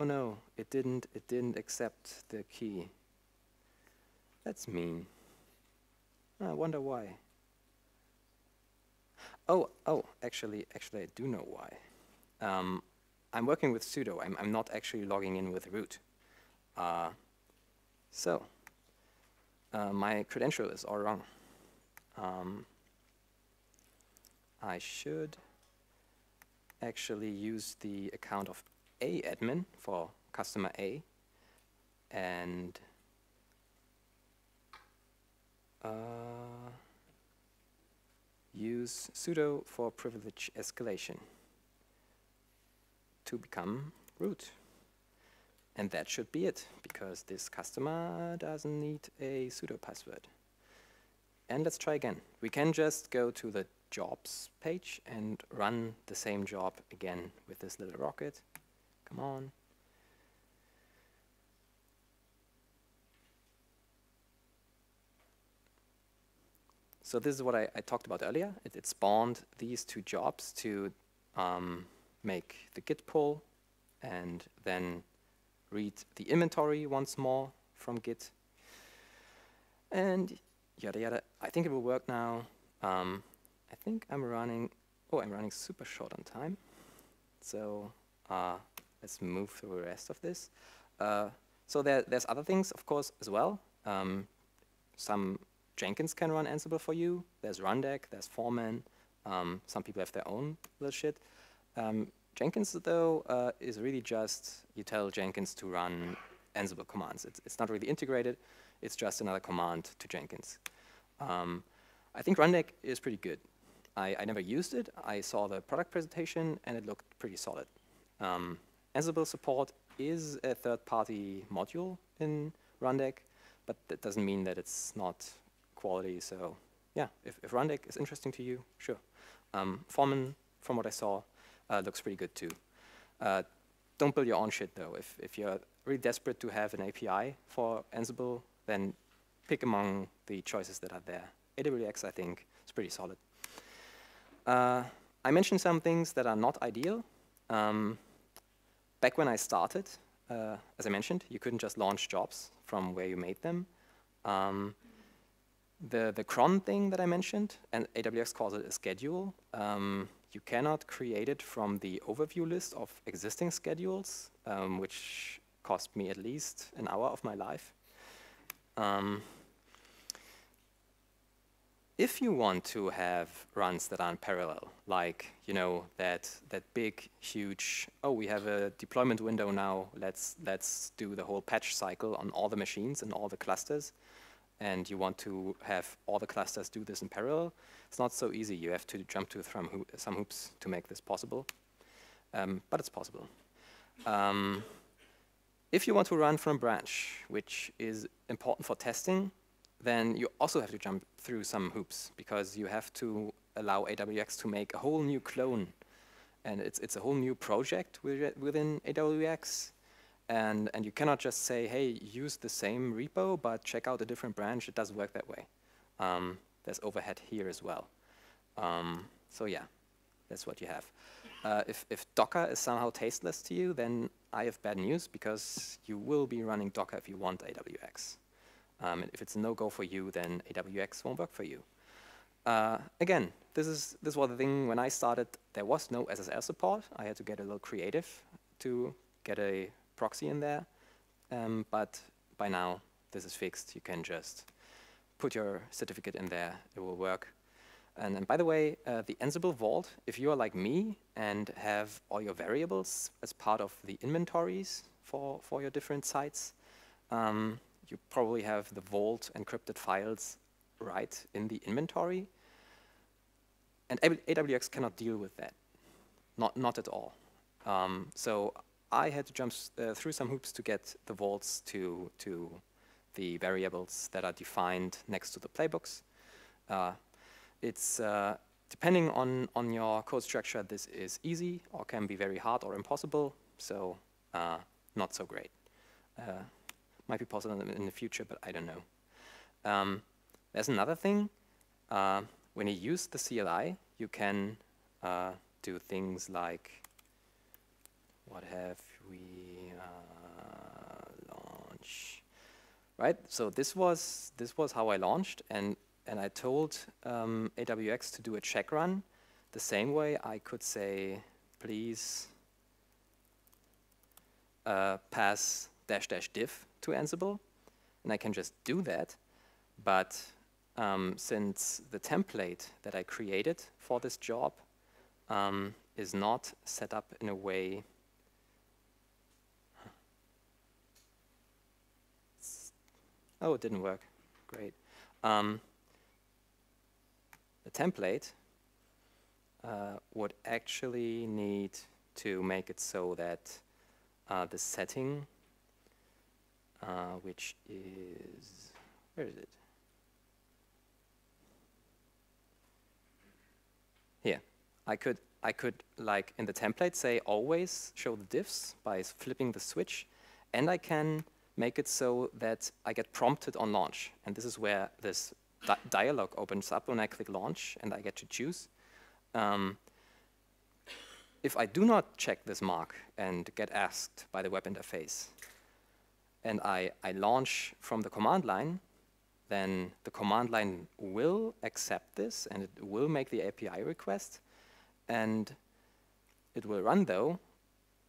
Oh no, it didn't, it didn't accept the key. That's mean. I wonder why. Oh, oh, actually, actually I do know why. Um, I'm working with sudo, I'm, I'm not actually logging in with root. Uh, so, uh, my credential is all wrong. Um, I should actually use the account of A admin for customer A, and uh, use sudo for privilege escalation to become root. And that should be it, because this customer doesn't need a sudo password. And let's try again. We can just go to the jobs page and run the same job again with this little rocket. Come on. So this is what I, I talked about earlier. It, it spawned these two jobs to um, make the git pull and then read the inventory once more from Git. And yada yada, I think it will work now. Um, I think I'm running, oh, I'm running super short on time. So uh, let's move through the rest of this. Uh, so there, there's other things, of course, as well. Um, some Jenkins can run Ansible for you. There's Rundeck, there's Foreman. Um, some people have their own little shit. Um, Jenkins, though, uh, is really just you tell Jenkins to run Ansible commands. It's, it's not really integrated. It's just another command to Jenkins. Um, I think Rundeck is pretty good. I, I never used it. I saw the product presentation, and it looked pretty solid. Um, Ansible support is a third-party module in Rundeck, but that doesn't mean that it's not quality. So yeah, if, if Rundeck is interesting to you, sure. Um, Foreman, from what I saw, Uh, looks pretty good too. Uh, don't build your own shit though. If, if you're really desperate to have an A P I for Ansible, then pick among the choices that are there. A W X, I think, is pretty solid. Uh, I mentioned some things that are not ideal. Um, back when I started, uh, as I mentioned, you couldn't just launch jobs from where you made them. Um, the, the cron thing that I mentioned, and A W X calls it a schedule. Um, You cannot create it from the overview list of existing schedules, um, which cost me at least an hour of my life. Um, if you want to have runs that are in parallel, like you know that that big, huge, oh, we have a deployment window now. Let's let's do the whole patch cycle on all the machines and all the clusters. And you want to have all the clusters do this in parallel, it's not so easy. You have to jump to ho some hoops to make this possible. Um, but it's possible. Um, if you want to run from a branch, which is important for testing, then you also have to jump through some hoops, because you have to allow A W X to make a whole new clone. And it's, it's a whole new project within A W X. And, and you cannot just say, hey, use the same repo, but check out a different branch. It doesn't work that way. Um, there's overhead here as well. Um, so yeah, that's what you have. Uh, if, if Docker is somehow tasteless to you, then I have bad news, because you will be running Docker if you want A W X. Um, and if it's a no-go for you, then A W X won't work for you. Uh, again, this, is, this was the thing when I started. There was no S S L support. I had to get a little creative to get a proxy in there, um, but by now this is fixed. You can just put your certificate in there, it will work. And, and by the way, uh, the Ansible Vault, if you are like me and have all your variables as part of the inventories for, for your different sites, um, you probably have the Vault encrypted files right in the inventory. And A W X cannot deal with that, not, not at all. Um, so I had to jump uh, through some hoops to get the vaults to, to the variables that are defined next to the playbooks. Uh, it's uh, depending on, on your code structure, this is easy or can be very hard or impossible, so uh, not so great. Uh, might be possible in the future, but I don't know. Um, there's another thing. Uh, when you use the C L I, you can uh, do things like, what have we uh, launched? Right. So this was this was how I launched, and and I told um, A W X to do a check run. The same way I could say, please uh, pass dash dash diff to Ansible, and I can just do that. But um, since the template that I created for this job um, is not set up in a way. Oh, it didn't work. Great. Um, the template uh, would actually need to make it so that uh, the setting, uh, which is, where is it? Here, I could I could like in the template say always show the diffs by flipping the switch, and I can make it so that I get prompted on launch, and this is where this di dialog opens up when I click launch, and I get to choose. Um, if I do not check this mark and get asked by the web interface, and I, I launch from the command line, then the command line will accept this, and it will make the A P I request, and it will run though.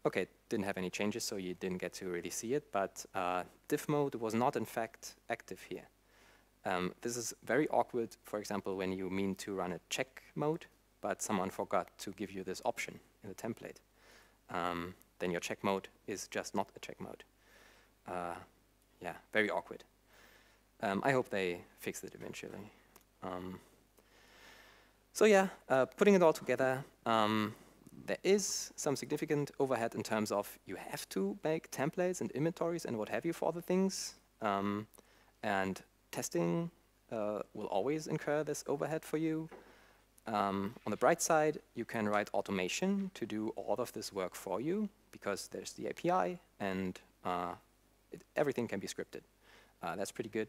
Okay, didn't have any changes, so you didn't get to really see it, but uh, diff mode was not in fact active here. Um, this is very awkward, for example, when you mean to run a check mode, but someone forgot to give you this option in the template. Um, then your check mode is just not a check mode. Uh, yeah, very awkward. Um, I hope they fix it eventually. Um, so yeah, uh, putting it all together, um, there is some significant overhead in terms of you have to make templates and inventories and what have you for other things. Um, and testing uh, will always incur this overhead for you. Um, on the bright side, you can write automation to do all of this work for you because there's the A P I and uh, it, everything can be scripted. Uh, that's pretty good.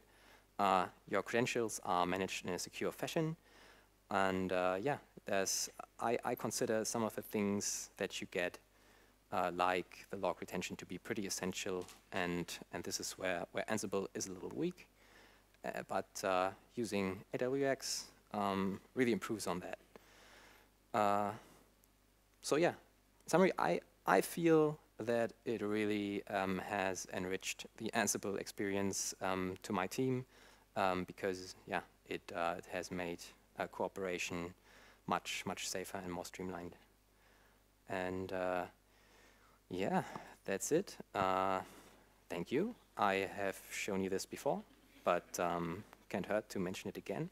Uh, your credentials are managed in a secure fashion. And uh, yeah, there's, I, I consider some of the things that you get, uh, like the log retention, to be pretty essential, and, and this is where, where Ansible is a little weak. Uh, but uh, using A W X um, really improves on that. Uh, so yeah, in summary, I, I feel that it really um, has enriched the Ansible experience um, to my team, um, because yeah, it, uh, it has made Uh, cooperation much, much safer and more streamlined. And uh, yeah, that's it. Uh, thank you. I have shown you this before, but um, can't hurt to mention it again.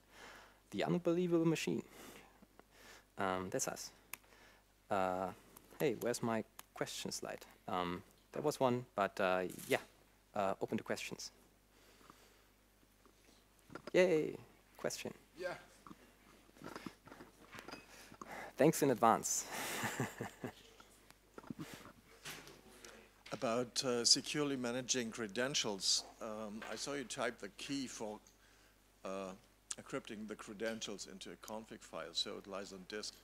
The Unbelievable Machine. Um, that's us. Uh, hey, where's my question slide? Um, there was one, but uh, yeah, uh, open to questions. Yay, question. Yeah. Thanks in advance. About uh, securely managing credentials, um, I saw you type the key for uh, encrypting the credentials into a config file, so it lies on disk.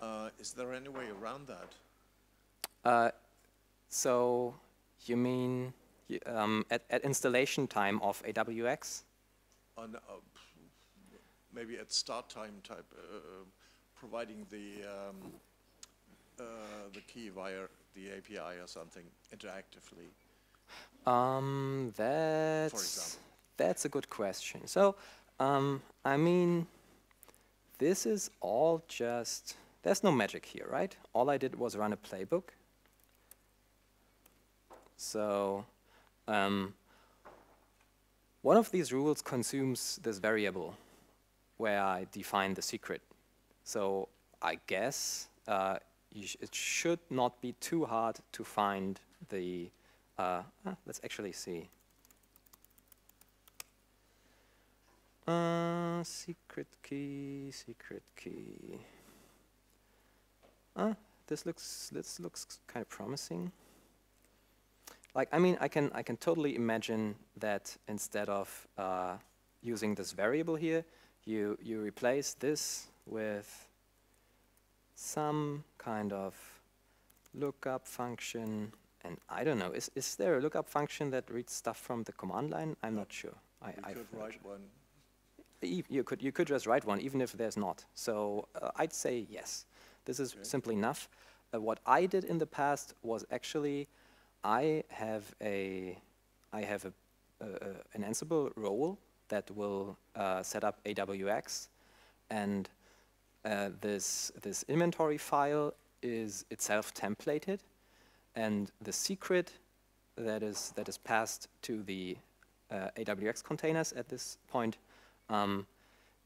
Uh, is there any way around that? Uh, so you mean um, at, at installation time of A W X? On, uh, maybe at start time type. Uh, providing the, um, uh, the key via the A P I or something interactively? Um, that's, for example. That's a good question. So, um, I mean, this is all just, there's no magic here, right? All I did was run a playbook. So, um, one of these rules consumes this variable where I define the secret. So I guess uh, you sh it should not be too hard to find the, uh, ah, let's actually see. Uh, secret key, secret key. Ah, this looks, this looks kind of promising. Like, I mean, I can, I can totally imagine that instead of uh, using this variable here, you, you replace this with some kind of lookup function, and I don't know, is, is there a lookup function that reads stuff from the command line? I'm no. not sure. I, you I could write sure. one. E you, could, you could just write one, even if there's not. So uh, I'd say yes. This is okay. Simply enough. Uh, what I did in the past was actually, I have a, I have a, uh, an Ansible role that will uh, set up A W X, and uh, this this inventory file is itself templated, and the secret that is that is passed to the uh, A W X containers at this point um,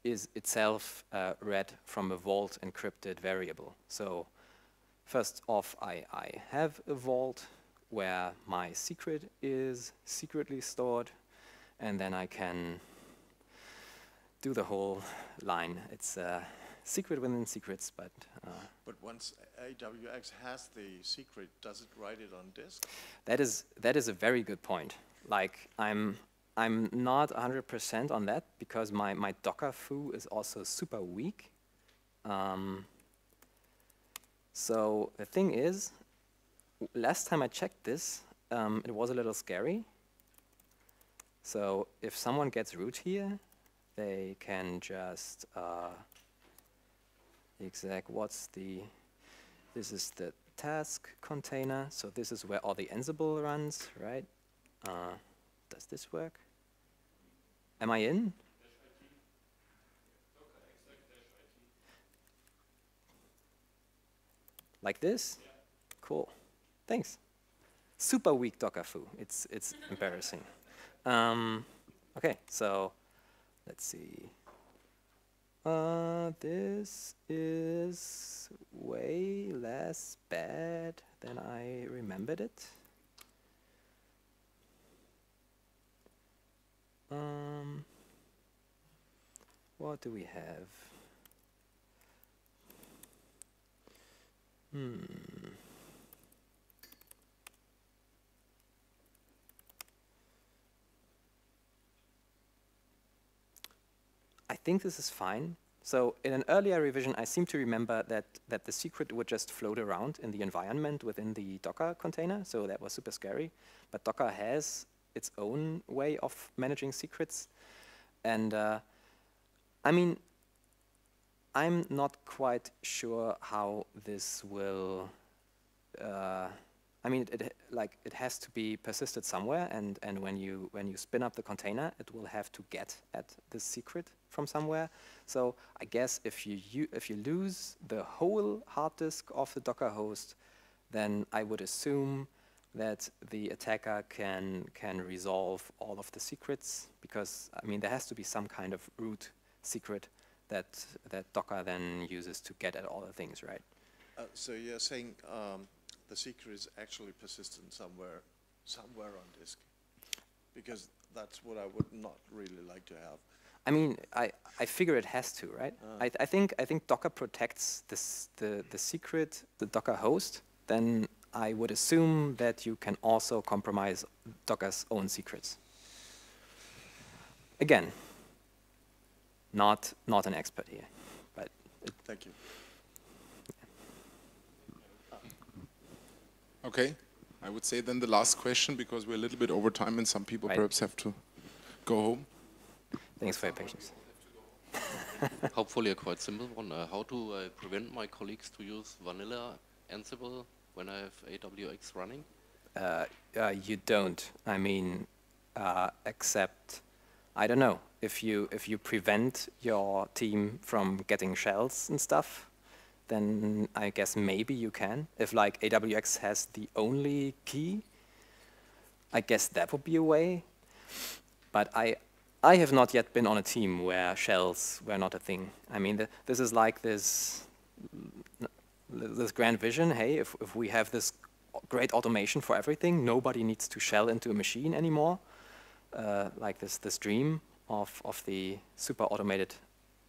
is itself uh, read from a vault encrypted variable. So first off, I, I have a vault where my secret is secretly stored, and then I can do the whole line. It's uh, secret within secrets, but... Uh, but once A W X has the secret, does it write it on disk? That is, that is a very good point. Like, I'm, I'm not one hundred percent on that, because my, my Docker foo is also super weak. Um, so the thing is, last time I checked this, um, it was a little scary. So if someone gets root here, they can just uh, exec. What's the? This is the task container. So this is where all the Ansible runs, right? Uh, does this work? Am I in? Like this? Yeah. Cool. Thanks. Super weak Docker foo. It's it's embarrassing. Um, okay, so let's see. Uh, this is way less bad than I remembered it. Um, what do we have? Hmm. I think this is fine. So in an earlier revision, I seem to remember that, that the secret would just float around in the environment within the Docker container, so that was super scary. But Docker has its own way of managing secrets. And uh, I mean, I'm not quite sure how this will, uh, I mean, it, it, like, it has to be persisted somewhere, and, and when you when you spin up the container, it will have to get at the secret from somewhere. So I guess if you, you if you lose the whole hard disk of the Docker host, then I would assume that the attacker can can resolve all of the secrets, because I mean there has to be some kind of root secret that that Docker then uses to get at all the things, right? Uh, so you're saying. Um The secret is actually persistent somewhere, somewhere on disk, because that's what I would not really like to have. I mean, I I figure it has to, right? Ah. I I think I think Docker protects this the the secret, the Docker host. Then I would assume that you can also compromise Docker's own secrets. Again, not not an expert here, but thank you. Okay, I would say then the last question, because we're a little bit over time and some people right. perhaps have to go home. Thanks for your patience. Hopefully a quite simple one. Uh, how do I prevent my colleagues to use vanilla Ansible when I have A W X running? Uh, uh, you don't. I mean, uh, except, I don't know, if you, if you prevent your team from getting shells and stuff, then I guess maybe you can. If like A W X has the only key, I guess that would be a way. But I I have not yet been on a team where shells were not a thing. I mean, the, this is like this this grand vision, hey, if, if we have this great automation for everything, nobody needs to shell into a machine anymore. Uh, like this this dream of, of the super automated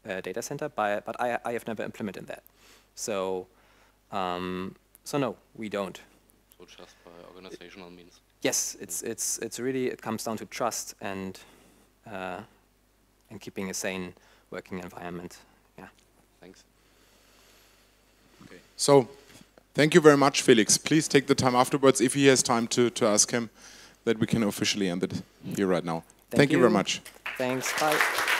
uh, data center, but, but I, I have never implemented that. So, um, so no, we don't. So just by organizational means. Yes, it's it's it's really it comes down to trust and uh, and keeping a sane working environment. Yeah. Thanks. Okay. So, thank you very much, Felix. Please take the time afterwards if he has time to to ask him, that we can officially end it here right now. Thank, thank you. you very much. Thanks. Bye.